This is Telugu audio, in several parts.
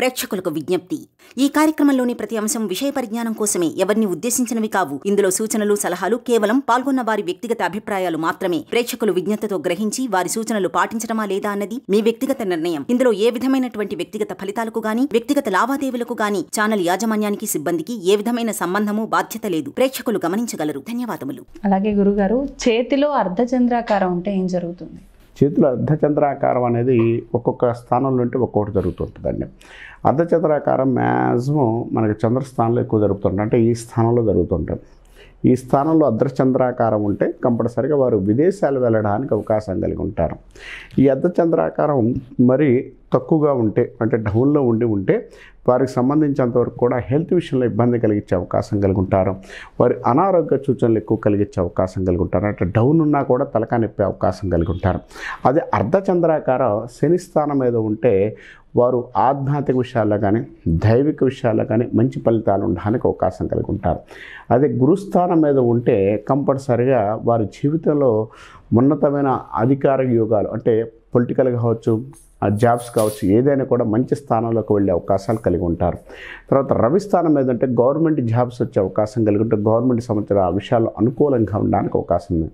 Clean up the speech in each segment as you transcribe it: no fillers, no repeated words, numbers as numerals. ప్రేక్షకులకు విజ్ఞప్తి. ఈ కార్యక్రమంలోని ప్రతి అంశం విషయ పరిజ్ఞానం కోసమే, ఎవర్ని ఉద్దేశించినవి కావు. ఇందులో సూచనలు, సలహాలు కేవలం పాల్గొన్న వారి వ్యక్తిగత అభిప్రాయాలు మాత్రమే. ప్రేక్షకులు విజ్ఞతతో గ్రహించి వారి సూచనలు పాటించడమా లేదా అన్నది మీ వ్యక్తిగత నిర్ణయం. ఇందులో ఏ విధమైనటువంటి వ్యక్తిగత ఫలితాలకు గానీ, వ్యక్తిగత లావాదేవీలకు గానీ ఛానల్ యాజమాన్యానికి, సిబ్బందికి ఏ విధమైన సంబంధము, బాధ్యత లేదు. ప్రేక్షకులు గమనించగలరు. ధన్యవాదములు. అలాగే గురుగారు, చేతిలో అర్ధచంద్రాకారం ఉంటే ఏం జరుగుతుంది? చేతిలో అర్ధచంద్రాకారం అనేది ఒక్కొక్క స్థానంలో ఉంటే ఒక్కొక్కటి జరుగుతుంటుందండి. అర్ధచంద్రాకారం మ్యాక్సిమం మనకి చంద్రస్థానంలో ఎక్కువ జరుగుతుంటుంది, అంటే ఈ స్థానంలో జరుగుతుంటుంది. ఈ స్థానంలో అర్ధచంద్రాకారం ఉంటే కంపల్సరిగా వారు విదేశాలు వెళ్ళడానికి అవకాశం కలిగి ఉంటారు. ఈ అర్ధచంద్రాకారం మరి తక్కువగా ఉంటే, అంటే డౌన్లో ఉంటే వారికి సంబంధించినంతవరకు కూడా హెల్త్ విషయంలో ఇబ్బంది కలిగించే అవకాశం కలిగి ఉంటారు. వారి అనారోగ్య సూచనలు ఎక్కువ కలిగించే అవకాశం కలిగి ఉంటారు. అంటే డౌన్ ఉన్నా కూడా తలకా నొప్పే అవకాశం కలిగి ఉంటారు. అదే అర్ధచంద్రాకారం శని స్థానం మీద ఉంటే వారు ఆధ్యాత్మిక విషయాల్లో కానీ, దైవిక విషయాల్లో కానీ మంచి ఫలితాలు ఉండడానికి అవకాశం కలిగి ఉంటారు. అదే గురుస్థానం మీద ఉంటే కంపల్సరిగా వారి జీవితంలో ఉన్నతమైన అధికార యోగాలు, అంటే పొలిటికల్ కావచ్చు, జాబ్స్ కావచ్చు, ఏదైనా కూడా మంచి స్థానంలోకి వెళ్ళే అవకాశాలు కలిగి ఉంటారు. తర్వాత రవి స్థానం మీద అంటే గవర్నమెంట్ జాబ్స్ వచ్చే అవకాశం కలిగి ఉంటే గవర్నమెంట్ సంబంధించిన ఆ విషయాలు అనుకూలంగా ఉండడానికి అవకాశం ఉంది.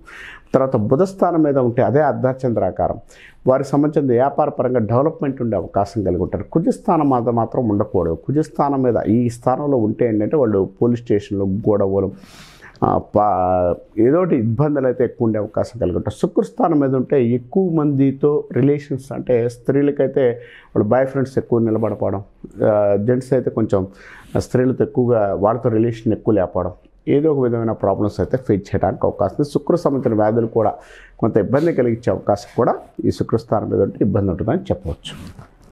తర్వాత బుధస్థానం మీద ఉంటే అదే అర్ధచంద్రాకారం వారికి సంబంధించిన వ్యాపారపరంగా డెవలప్మెంట్ ఉండే అవకాశం కలిగి ఉంటారు. కుజస్థానం మీద మాత్రం ఉండకూడదు. కుజస్థానం మీద ఈ స్థానంలో ఉంటే ఏంటంటే వాళ్ళు పోలీస్ స్టేషన్లు, గొడవలు, ఏదోటి ఇబ్బందులు అయితే ఎక్కువ ఉండే అవకాశం కలిగి ఉంటారు. శుక్రస్థానం మీద ఉంటే ఎక్కువ మందితో రిలేషన్స్, అంటే స్త్రీలకైతే వాళ్ళ బాయ్ ఫ్రెండ్స్ ఎక్కువ నిలబడపడం, జెంట్స్ అయితే కొంచెం స్త్రీలతో ఎక్కువగా వాళ్ళతో రిలేషన్ ఎక్కువ లేపడం, ఏదో ఒక విధమైన ప్రాబ్లమ్స్ అయితే ఫేస్ చేయడానికి అవకాశం ఉంది. శుక్ర సంబంధించిన వ్యాధులు కూడా కొంత ఇబ్బంది కలిగించే అవకాశం కూడా ఈ శుక్రస్థానం మీద ఉంటే ఇబ్బంది ఉంటుందని చెప్పవచ్చు.